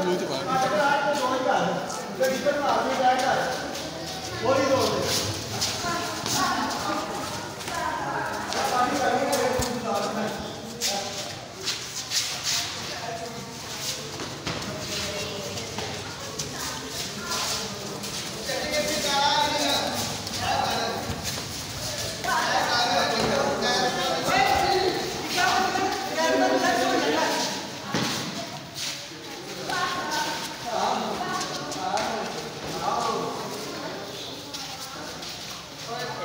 Ele é muito magro. All right.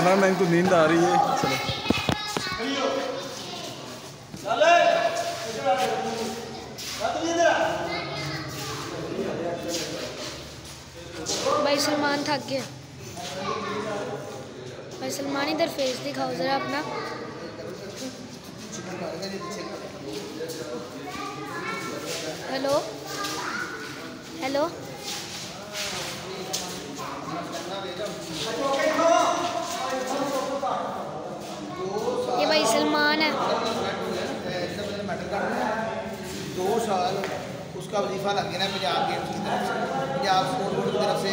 Cameraman को नींद आ रही है। चलो भाई सलमान थक गया। भाई सलमान इधर फेस दिखाओ जरा अपना। हेलो हेलो ये भाई सलमान है। 2 साल उसका वजीफा लग गया ना पंजाब गेम्स की तरफ से, पंजाब स्पोर्ट बोर्ड की तरफ से।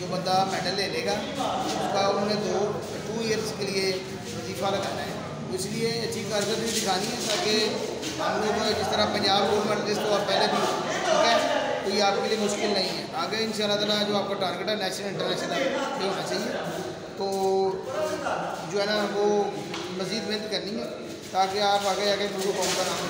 जो बंदा मेडल ले लेगा उसका उन्होंने 2 ईयर्स के लिए वजीफा लगाना है। इसलिए अच्छी कारकर्दगी दिखानी है ताकि हम लोग जिस तरह पंजाब गोल्ड मेडलिस्ट तो आप पहले भी ठीक है, तो ये आपके लिए मुश्किल नहीं है। आगे इंशाल्लाह ताला जो आपका टारगेट है नेशनल इंटरनेशनल होना चाहिए, तो जो है ना वो मज़ीद मेहनत करनी है ताकि आप आगे आगे उनको कौन का नाम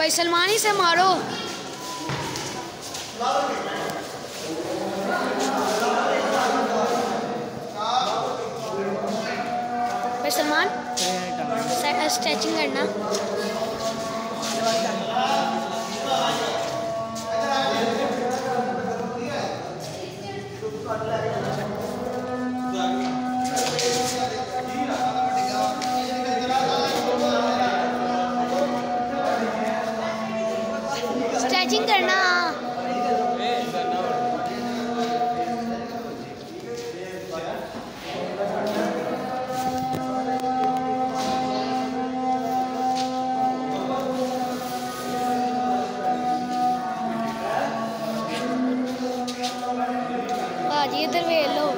भाई सलमानी से मारो। भाई सलमान स्ट्रेचिंग करना। स्ट्रेचिंग करना। भाजी इधर वे लो।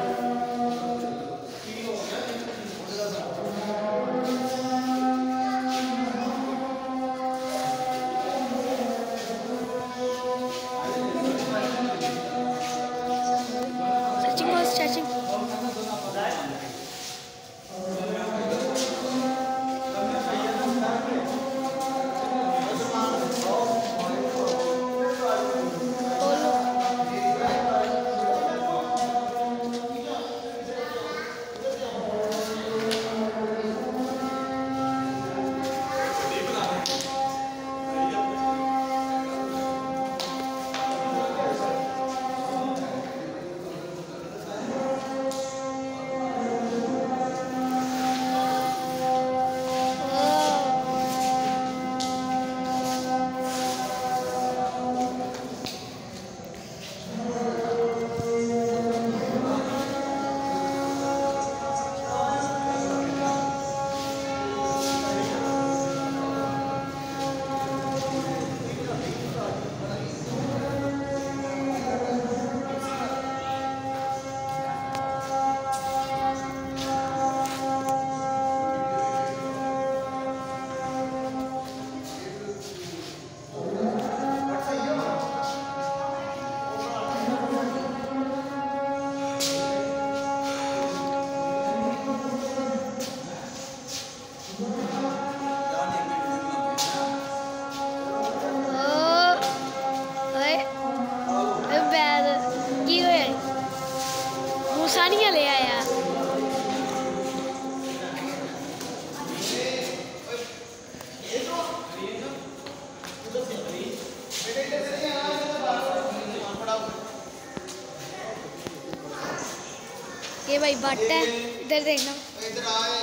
ये भाई भट्ट है, इधर देखना। इधर आए,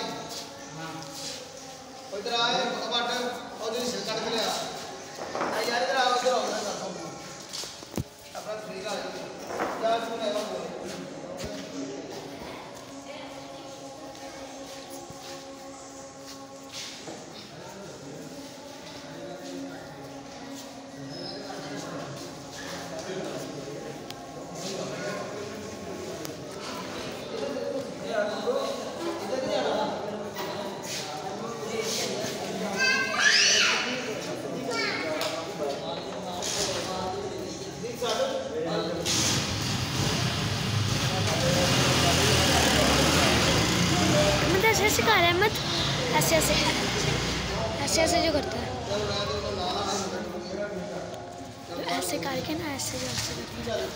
इधर आए भट्ट, और इधर से काट के ले आ यार। इधर आओ, इधर आओ, अपना फ्री का यार सुन। है वो ऐसे जो करता है ऐसे करके ना ऐसे करता है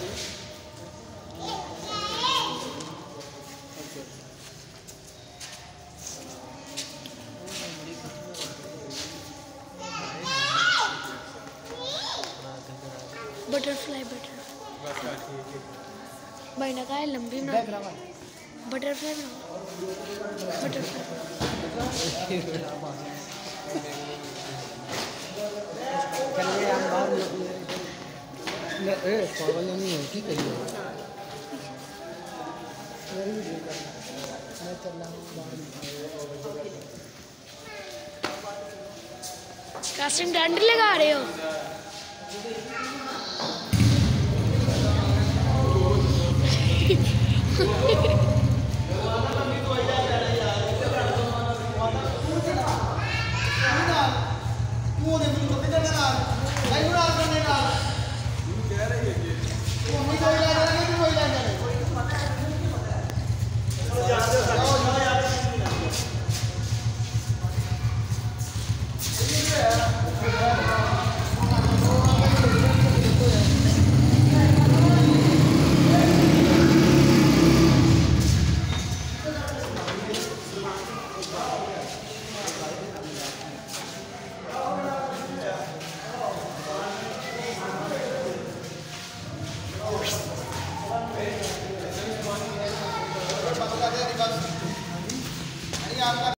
बटरफ्लाई भाई ना कहा लंबी ना बटरफ्लाई बटरफ्लाई कासिम डंड लगा रहे हो I don't know.